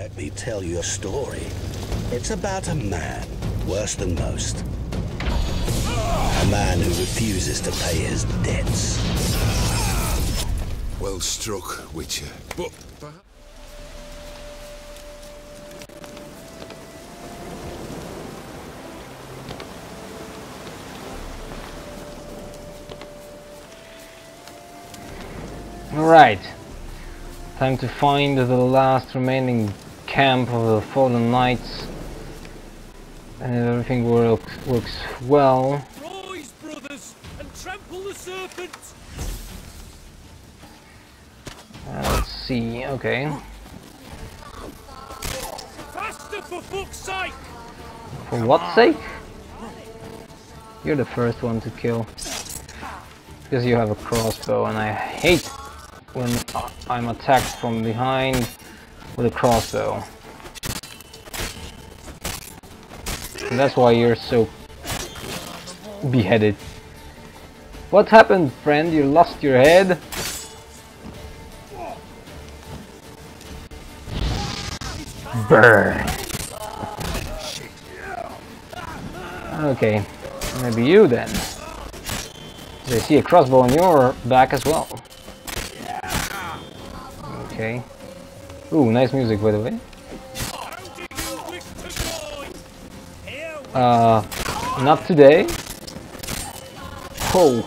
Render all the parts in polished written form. let me tell you a story. It's about a man, worse than most. A man who refuses to pay his debts. Well struck, Witcher. But perhaps... Alright, time to find the last remaining camp of the fallen knights, and everything works well. Rise, brothers, and trample the serpent. Let's see, okay. Faster, for fuck's sake! For what's sake? You're the first one to kill. Because you have a crossbow, and I hate when I'm attacked from behind with a crossbow. And that's why you're so beheaded. What happened, friend? You lost your head? Burn! Okay, maybe you then. I see a crossbow on your back as well. Okay. Ooh, nice music, by the way. Not today. Oh.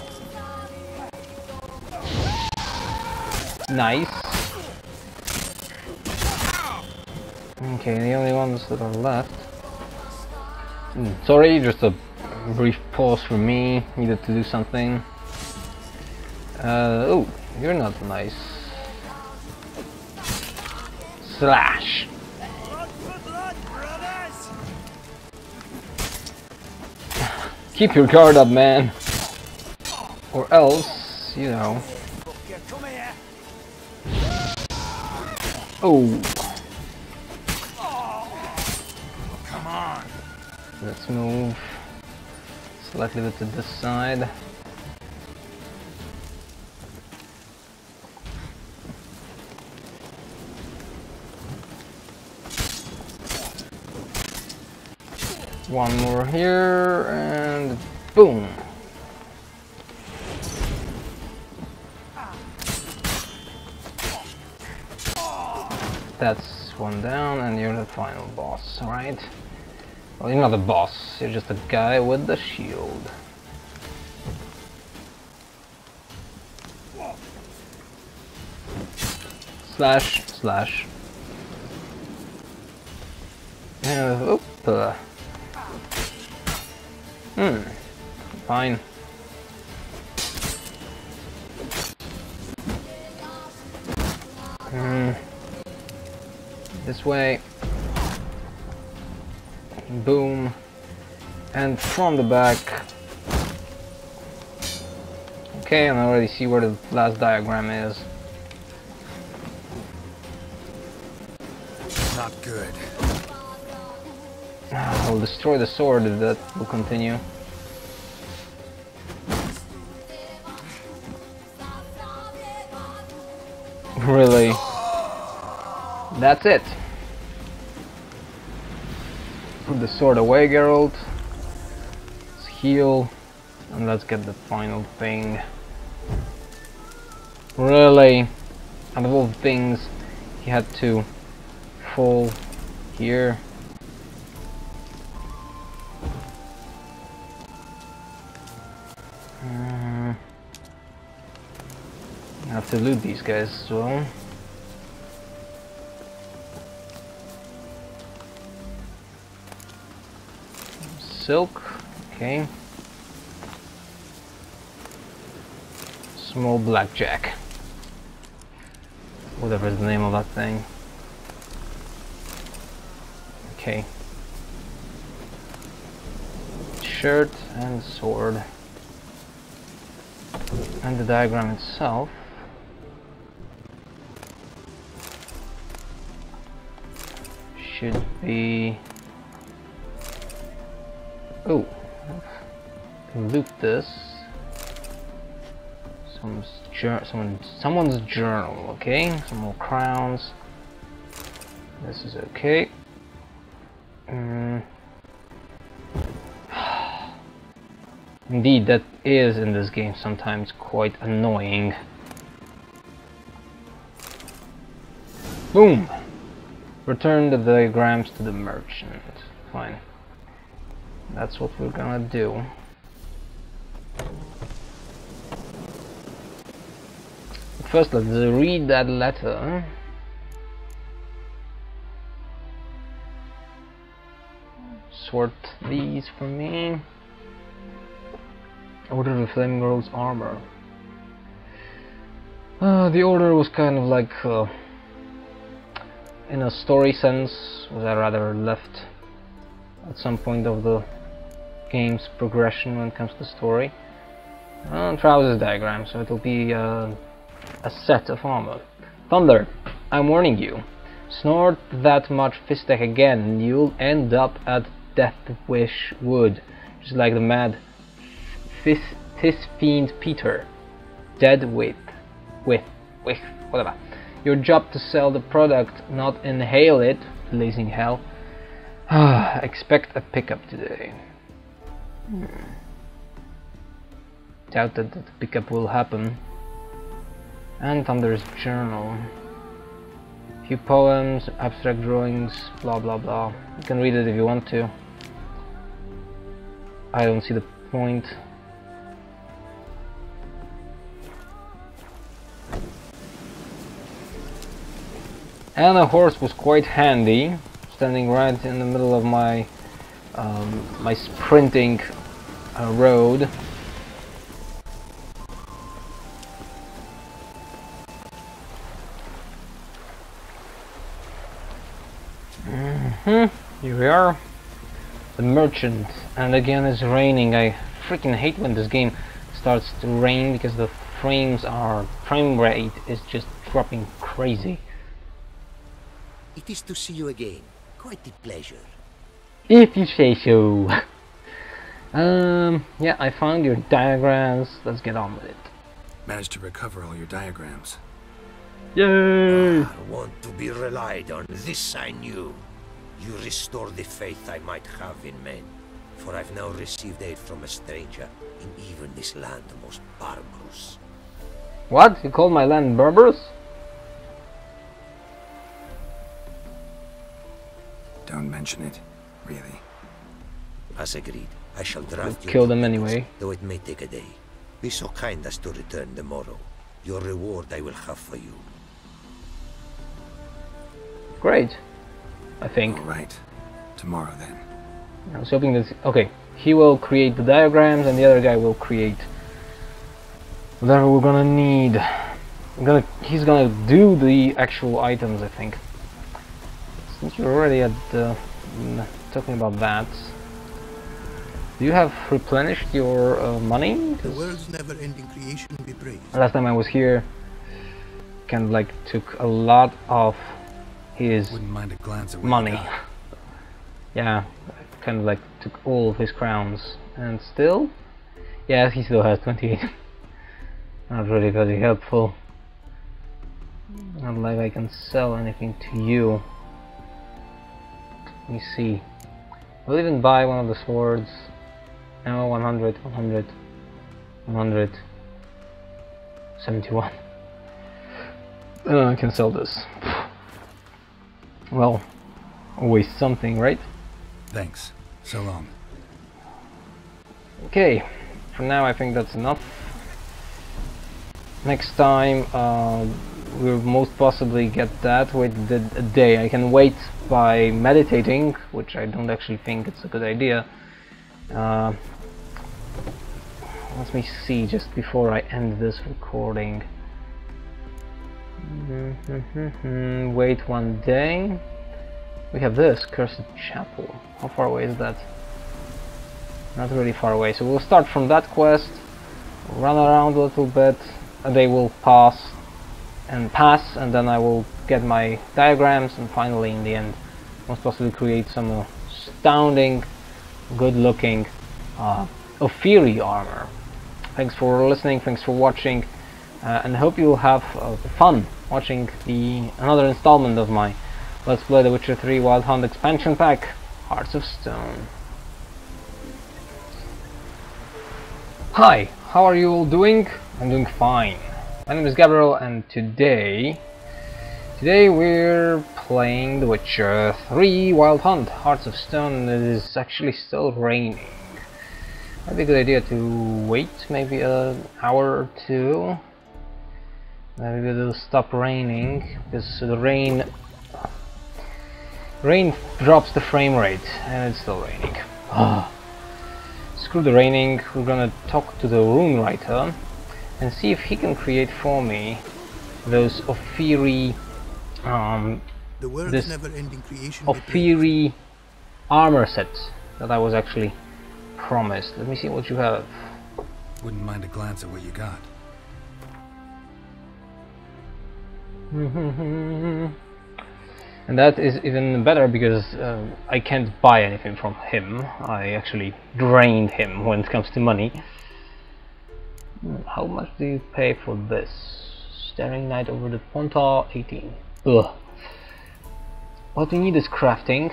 Nice. Okay, the only ones that are left. Sorry, just a brief pause for me. Needed to do something. Oh, you're not nice. Slash. Keep your guard up, man. Or else, you know. Oh. Come on. Let's move slightly bit to this side. One more here, and boom! That's one down, and you're the final boss, alright? Well, you're not a boss, you're just a guy with the shield. Slash, slash. Oop. Fine. This way. Boom. And from the back. Okay, and I already see where the last diagram is. Not good. I'll destroy the sword if that will continue. Really? That's it. Put the sword away, Geralt. Let's heal. And let's get the final thing. Really? Out of all things, he had to fall here. I have to loot these guys as well. Silk, okay. Small blackjack. Whatever is the name of that thing. Okay. Shirt and sword. And the diagram itself. Should be... Oh, loop this. Someone's journal, okay? Some more crowns. This is okay. Indeed, that is in this game sometimes quite annoying. Boom! Return the diagrams to the merchant. Fine. That's what we're gonna do. First, let's read that letter. Sort these for me. Order of the Flaming Rogue's armor. The order was kind of like, in a story sense, was I rather left at some point of the game's progression when it comes to the story. Trousers diagram, so it'll be a set of armor. Thunder, I'm warning you. Snort that much Fistech again, and you'll end up at Deathwish Wood, just like the mad Fistfiend Peter. Dead with, whatever. Your job to sell the product, not inhale it. Blazing hell. Expect a pickup today. Doubt that the pickup will happen. And Thunder's journal. Few poems, abstract drawings, blah blah blah. You can read it if you want to. I don't see the point. And a horse was quite handy, standing right in the middle of my my sprinting road. Here we are, the merchant, and again it's raining. I freaking hate when this game starts to rain because the frame rate is just dropping crazy. It is to see you again. Quite the pleasure. If you say so. Yeah, I found your diagrams. Let's get on with it. Managed to recover all your diagrams. Yay! I want to be relied on. This I knew. You restore the faith I might have in men, for I've now received aid from a stranger in even this land the most barbarous. What? You call my land barbarous? Don't mention it, really. As agreed, I shall draft you. Kill them anyway. Though it may take a day. Be so kind as to return tomorrow. Your reward I will have for you. Great. I think. All right. Tomorrow then. I was hoping that... Okay. He will create the diagrams and the other guy will create whatever we're gonna need. He's gonna do the actual items, I think. Since you're already at talking about that, do you have replenished your money? The world's never-ending creation be praised. Last time I was here, kind of like took a lot of his money. Yeah, kind of like took all of his crowns, and still, yeah, he still has 28. Not really very helpful. Not like I can sell anything to you. Let me see. We'll even buy one of the swords. No, 100, 100, 100, 71. I can sell this. Well, always something, right? Thanks. So long. Okay. For now, I think that's enough. Next time, we'll most possibly get that. Wait a day. I can wait by meditating, which I don't actually think it's a good idea. Let me see, just before I end this recording. Wait one day. We have this Cursed Chapel. How far away is that? Not really far away. So we'll start from that quest, run around a little bit, a day will pass, and then I will get my diagrams, and finally in the end most possibly create some astounding, good-looking Ophiri armor. Thanks for listening, thanks for watching. And hope you'll have fun watching another installment of my Let's play the Witcher 3 Wild Hunt expansion pack, Hearts of Stone. Hi, how are you all doing? I'm doing fine. My name is Gabriel, and today we're playing the Witcher 3 Wild Hunt, Hearts of Stone. It is actually still raining. Might be a good idea to wait maybe an hour or two. Maybe it'll stop raining, because the rain drops the frame rate, and it's still raining. Screw the raining, we're gonna talk to the rune writer and see if he can create for me those Ophiri armor set that I was actually promised. Let me see what you have. Wouldn't mind a glance at what you got. And that is even better because I can't buy anything from him. I actually drained him when it comes to money. How much do you pay for this? Staring Knight over the Pontar, 18. Ugh. What we need is crafting.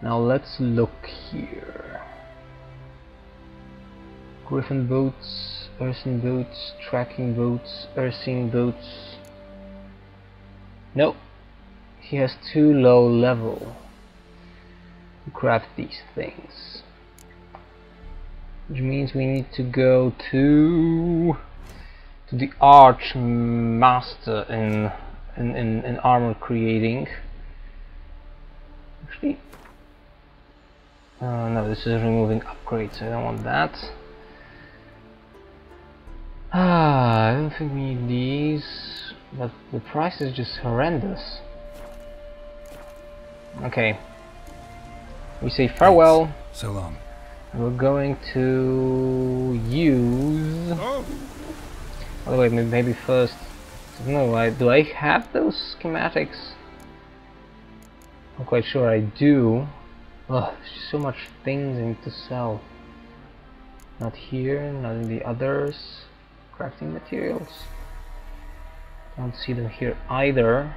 Now let's look here. Griffin boots, Ursine boots, tracking boots, Ursine boots. No, he has too low level to craft these things, which means we need to go to the Archmaster in armor creating. Actually, no, this is removing upgrades. I don't want that. I don't think we need these. But the price is just horrendous. Okay. We say farewell. Thanks. So long. We're going to use... Oh. By the way, maybe first... No, do I have those schematics? I'm quite sure I do. Ugh, there's so much things I need to sell. Not here, not in the others. Crafting materials. Don't see them here either.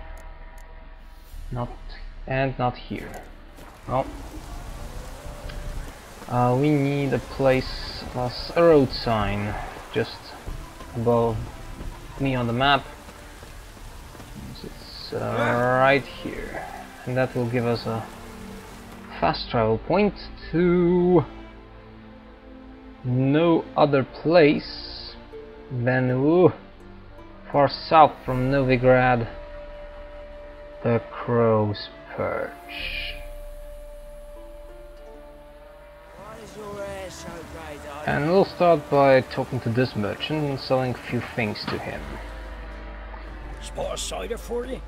Not here. Well, we need a place, a road sign just above me on the map. It's right here, and that will give us a fast travel point to no other place than. Far south from Novigrad, the Crow's Perch. And we'll start by talking to this merchant and selling a few things to him. Spot a cider for you?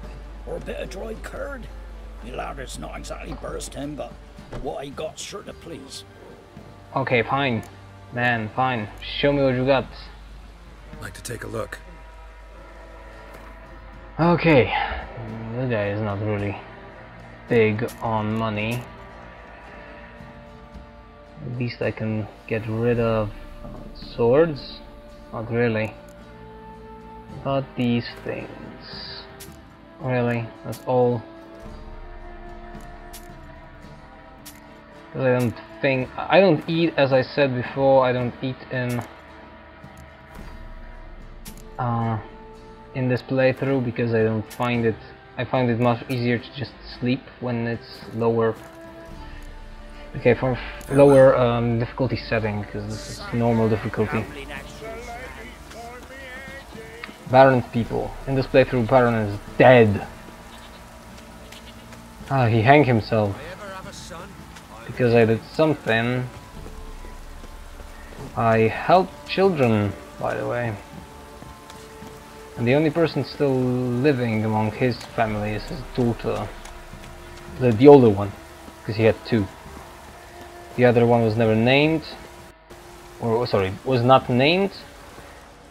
Or a bit of dry curd? You lad, it's not exactly bursting, but what I got's sure to please. Okay, fine. Man, fine. Show me what you got. I'd like to take a look. Okay, the guy is not really big on money. At least I can get rid of swords. Not really. But these things. Really, that's all. I don't eat, as I said before, I don't eat in this playthrough because I don't find it. I find it much easier to just sleep when it's lower. Okay, for lower difficulty setting, because this is normal difficulty. Baron's people. In this playthrough, Baron is dead. Ah, he hanged himself because I did something. I helped children, by the way. And the only person still living among his family is his daughter. The older one, because he had two. The other one was never named, or sorry, was not named,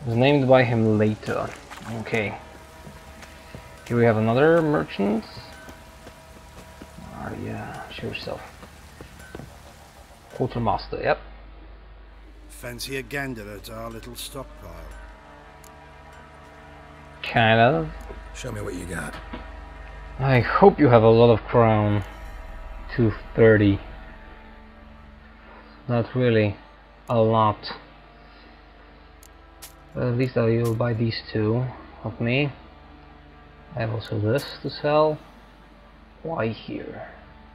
was named by him later. Okay. Here we have another merchant. Oh yeah, show yourself. Quartermaster, yep. Fancy a gander at our little stockpile. Kind of. Show me what you got. I hope you have a lot of crown. 230. Not really a lot. But at least I will buy these two of me. I have also this to sell. Why here?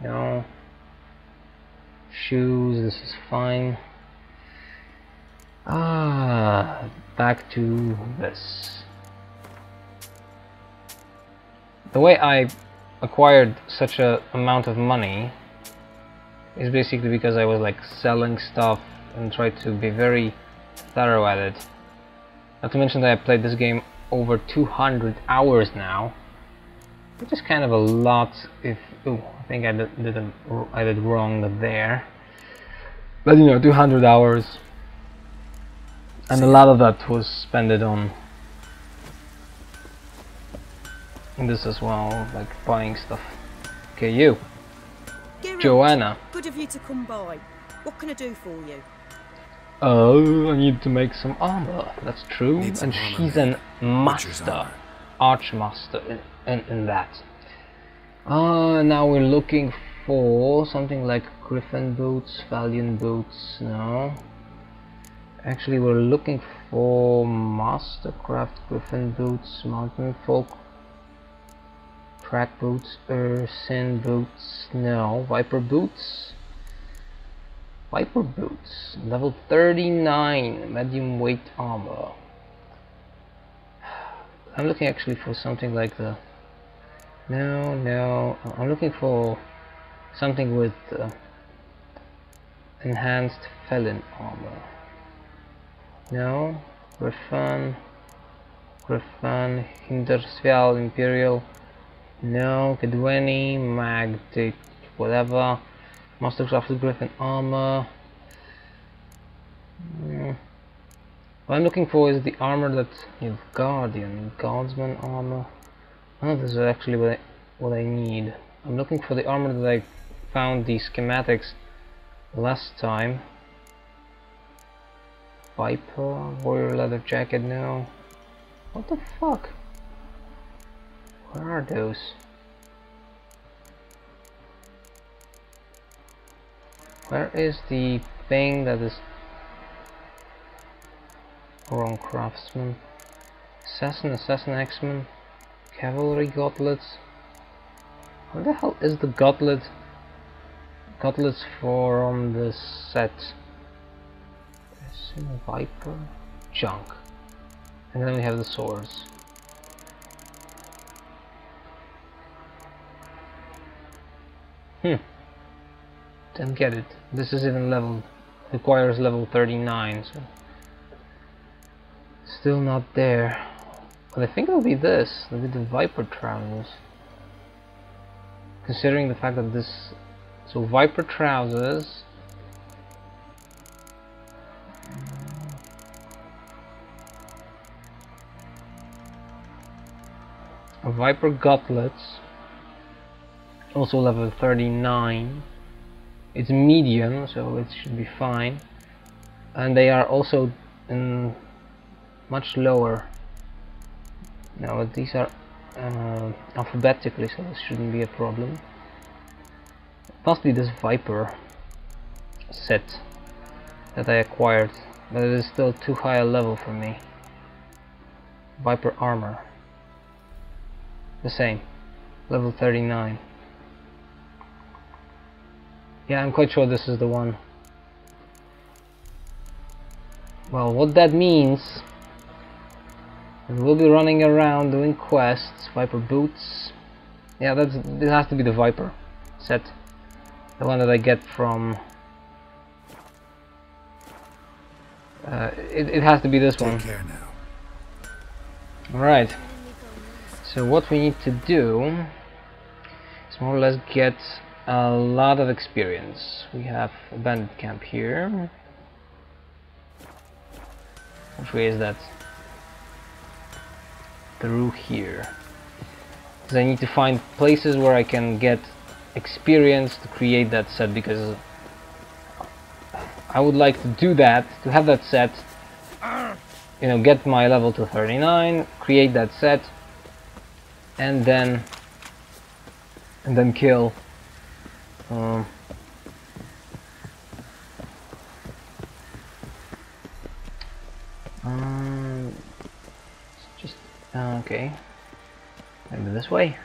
No. Shoes, this is fine. Ah, back to this. The way I acquired such a amount of money is basically because I was like selling stuff and tried to be very thorough at it. Not to mention that I played this game over 200 hours now, which is kind of a lot. If I think I did wrong there, but you know, 200 hours, and a lot of that was spent on this as well, like buying stuff. Okay, you. Geralt, Joanna. Good of you to come by. What can I do for you? Oh, I need to make some armor. That's true. And she's a master. Archmaster in that. Now we're looking for something like griffin boots, valiant boots, no. Actually, we're looking for mastercraft griffin boots, mountain folk. Track boots, sin boots, no. Viper boots? Viper boots. Level 39, medium weight armor. I'm looking actually for something like the... No. I'm looking for something with enhanced felon armor. No. Griffin, Hindersvial, Imperial. No, Kedweni, Magdic, whatever. Mastercraft Griffin armor. What I'm looking for is the armor that you've guardsman armor. None of this is actually what I need. I'm looking for the armor that I found the schematics last time. Viper, warrior leather jacket, no. What the fuck? Where are those? Where is the thing that is wrong? Craftsman, assassin, axeman, cavalry gauntlets. Where the hell is the gauntlets from the set? Assassin, viper, junk, and then we have the swords. Don't get it. This is even level, requires level 39, so still not there. But I think it'll be this, it'll be the Viper trousers. Considering the fact that this, so Viper trousers, Viper gauntlets. Also level 39. It's medium, so it should be fine. And they are also in much lower. Now these are alphabetically, so this shouldn't be a problem. Possibly this Viper set that I acquired, but it is still too high a level for me. Viper armor, the same, level 39. Yeah, I'm quite sure this is the one. Well, what that means, we'll be running around doing quests. Viper boots. Yeah, it has to be the Viper set. The one that I get from... it has to be this one. Take care now. Alright. So what we need to do is more or less get a lot of experience. We have a bandit camp here. Which way is that? Through here. Because I need to find places where I can get experience to create that set, because I would like to do that, to have that set, you know, get my level to 39, create that set, and then and then kill. Okay, maybe this way.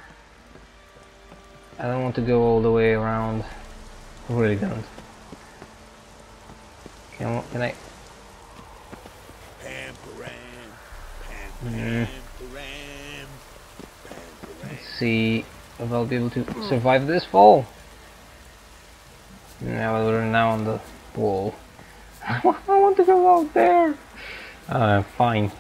I don't want to go all the way around. I really don't. Can I? Let's see if I'll be able to survive this fall. Now we're now on the wall. I want to go out there. Fine.